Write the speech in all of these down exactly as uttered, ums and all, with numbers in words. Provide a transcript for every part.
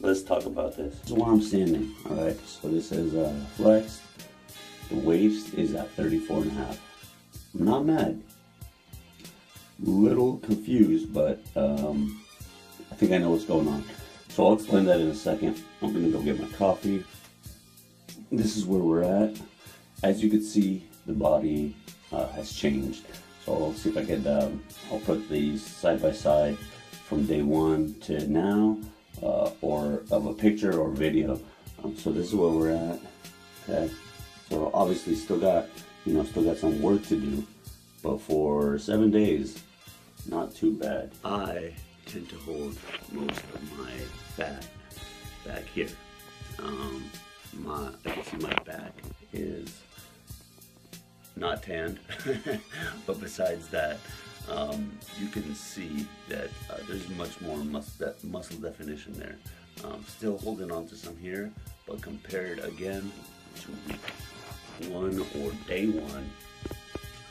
Let's talk about this. This is where I'm standing, all right? So this is uh, flexed. The waist is at thirty-four and a half. I'm not mad. Little confused, but um, I think I know what's going on. So I'll explain that in a second. I'm gonna go get my coffee. This is where we're at. As you can see, the body uh, has changed. So I'll see if I can, um, I'll put these side by side from day one to now. Uh, or of a picture or video. Um, so this is where we're at. Okay. So obviously still got, you know, still got some work to do, but for seven days, not too bad. I tend to hold most of my fat back here. Um, my, I can see my back is not tanned, but besides that, Um, you can see that uh, there's much more mus that muscle definition there. Um, still holding on to some here, but compared again to week one or day one,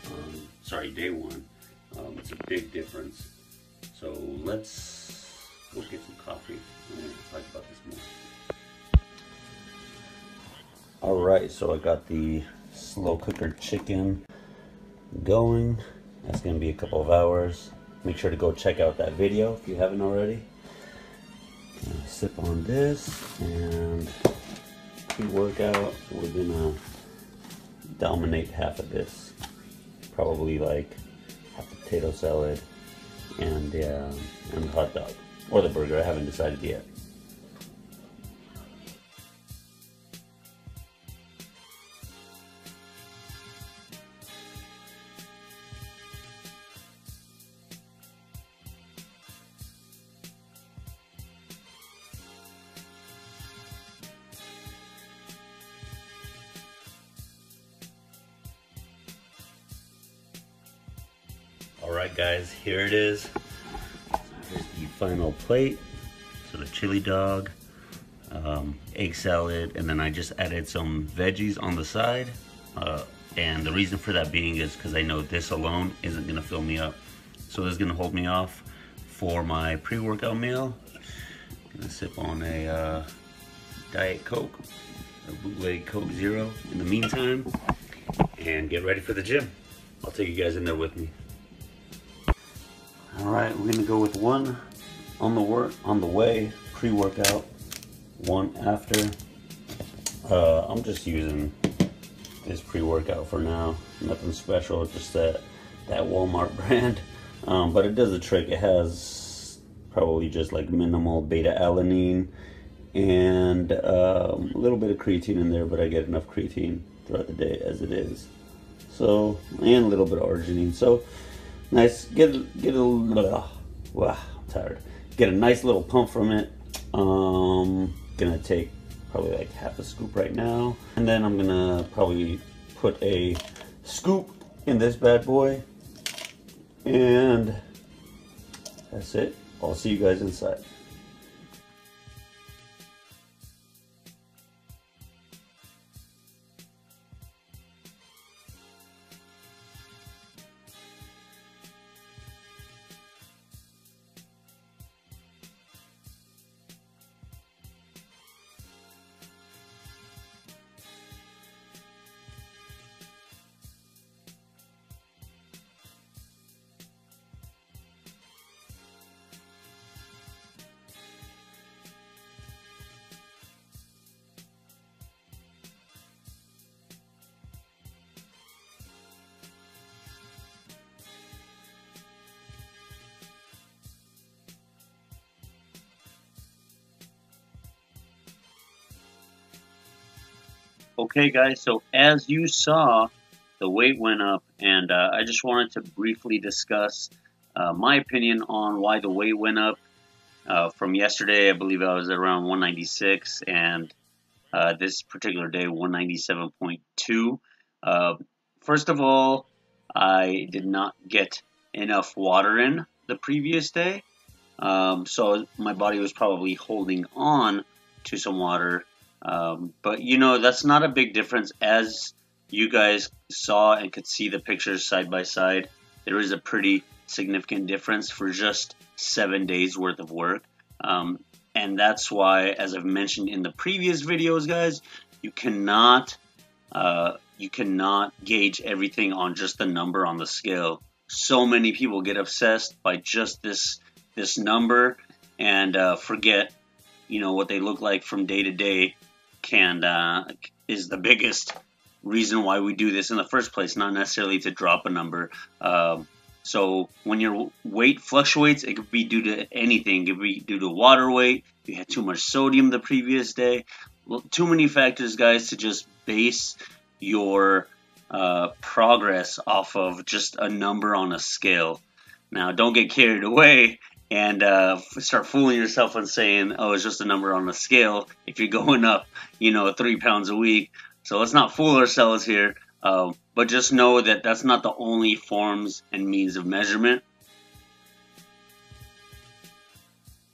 um, sorry, day one, um, it's a big difference. So let's go get some coffee and talk about this more. All right, so I got the slow cooker chicken going. That's going to be a couple of hours. Make sure to go check out that video if you haven't already. Gonna sip on this and pre-workout. We're going to dominate half of this. Probably like half the potato salad and, uh, and the hot dog. Or the burger, I haven't decided yet. Alright guys, here it is. So here's the final plate. So the chili dog, um, egg salad, and then I just added some veggies on the side. Uh, and the reason for that being is because I know this alone isn't going to fill me up. So this is going to hold me off for my pre-workout meal. I'm going to sip on a uh, Diet Coke, a bootleg Coke Zero in the meantime, and get ready for the gym. I'll take you guys in there with me. All right, we're gonna go with one on the work on the way pre-workout, one after. Uh, I'm just using this pre-workout for now. Nothing special, just that that Walmart brand. Um, but it does the trick. It has probably just like minimal beta alanine and um, a little bit of creatine in there, but I get enough creatine throughout the day as it is. So and a little bit of arginine. So. Nice, get get a little, wow, I'm tired. Get a nice little pump from it. Um, gonna take probably like half a scoop right now, and then I'm gonna probably put a scoop in this bad boy, and that's it. I'll see you guys inside. Okay guys, so as you saw, the weight went up, and uh, I just wanted to briefly discuss uh, my opinion on why the weight went up. Uh, from yesterday, I believe I was at around one ninety-six, and uh, this particular day, one ninety-seven point two. Uh, first of all, I did not get enough water in the previous day, um, so my body was probably holding on to some water Um, but, you know, that's not a big difference. As you guys saw and could see the pictures side by side, there is a pretty significant difference for just seven days worth of work. Um, and that's why, as I've mentioned in the previous videos, guys, you cannot uh, you cannot gauge everything on just the number on the scale. So many people get obsessed by just this this number and uh, forget, you know, what they look like from day to day can uh, is the biggest reason why we do this in the first place, not necessarily to drop a number. Um, so when your weight fluctuates, it could be due to anything. It could be due to water weight, you had too much sodium the previous day, too many factors, guys, to just base your uh, progress off of just a number on a scale. Now, don't get carried away and uh, start fooling yourself and saying, oh, it's just a number on a scale if you're going up, you know, three pounds a week. So let's not fool ourselves here, uh, but just know that that's not the only forms and means of measurement.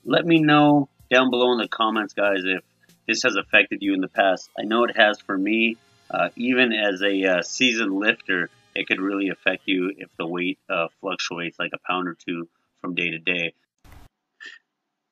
Let me know down below in the comments, guys, if this has affected you in the past. I know it has for me. Uh, even as a uh, seasoned lifter, it could really affect you if the weight uh, fluctuates like a pound or two from day to day.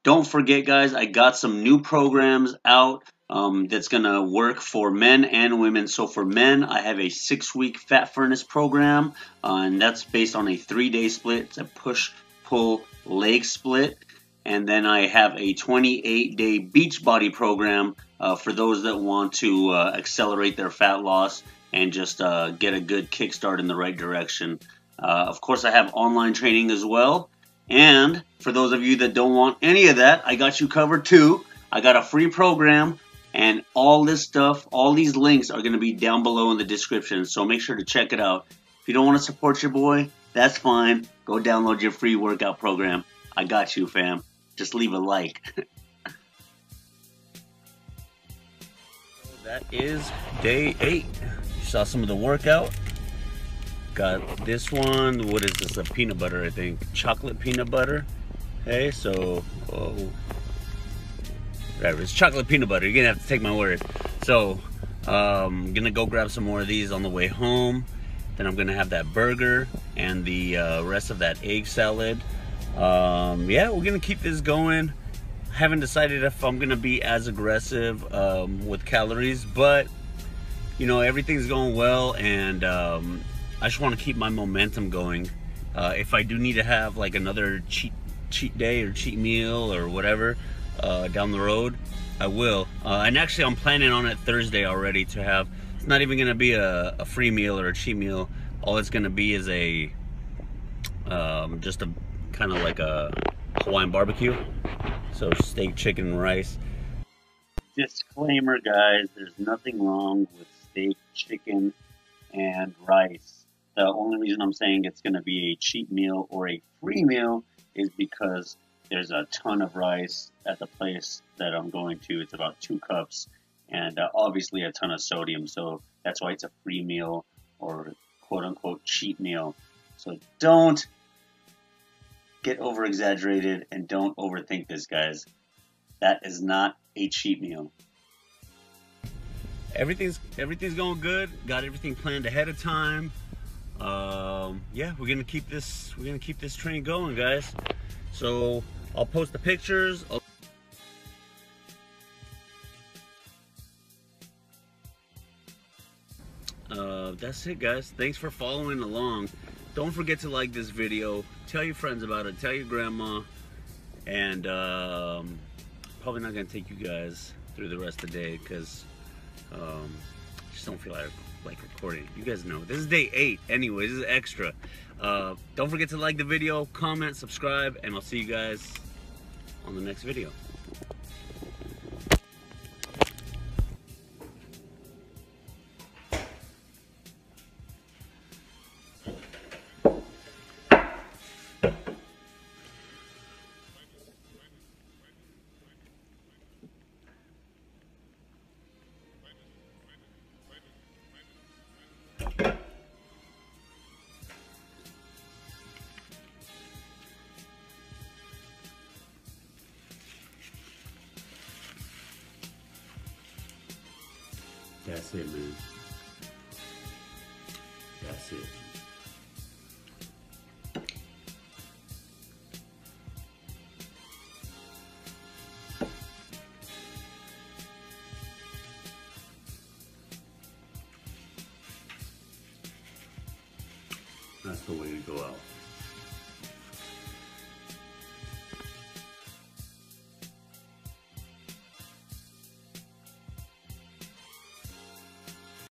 Don't forget, guys, I got some new programs out um, that's going to work for men and women. So for men, I have a six-week Fat Furnace program, uh, and that's based on a three-day split. It's a push-pull-leg split. And then I have a twenty-eight day Beachbody program uh, for those that want to uh, accelerate their fat loss and just uh, get a good kickstart in the right direction. Uh, of course, I have online training as well. And for those of you that don't want any of that, I got you covered too. I got a free program, and all this stuff, all these links are going to be down below in the description. So make sure to check it out. If you don't want to support your boy, that's fine. Go download your free workout program. I got you, fam. Just leave a like. That is day eight. You saw some of the workout. Got this one. What is this? A peanut butter, I think. Chocolate peanut butter. Hey, so, oh, whatever. It's chocolate peanut butter. You're gonna have to take my word. So, um, gonna go grab some more of these on the way home. Then I'm gonna have that burger and the uh, rest of that egg salad. Um, yeah, we're gonna keep this going. Haven't decided if I'm gonna be as aggressive um, with calories, but you know, everything's going well, and um, I just want to keep my momentum going. Uh, if I do need to have like another cheat cheat day or cheat meal or whatever uh, down the road, I will. Uh, and actually, I'm planning on it Thursday already to have. It's not even gonna be a, a free meal or a cheat meal. All it's gonna be is a um, just a kind of like a Hawaiian barbecue. So steak, chicken, and rice. Disclaimer, guys, there's nothing wrong with steak, chicken, and rice. The only reason I'm saying it's going to be a cheap meal or a free meal is because there's a ton of rice at the place that I'm going to. It's about two cups and uh, obviously a ton of sodium. So that's why it's a free meal or quote unquote cheap meal. So don't get over exaggerated and don't overthink this, guys. That is not a cheat meal. Everything's everything's going good. Got everything planned ahead of time. Um, yeah, we're gonna keep this we're gonna keep this train going, guys. So I'll post the pictures. I'll uh, that's it, guys. Thanks for following along. Don't forget to like this video, tell your friends about it, tell your grandma, and um, probably not going to take you guys through the rest of the day because um, I just don't feel like, like recording. You guys know, this is day eight anyway, this is extra. Uh, don't forget to like the video, comment, subscribe, and I'll see you guys on the next video. That's it, man. That's it. That's the way to go out.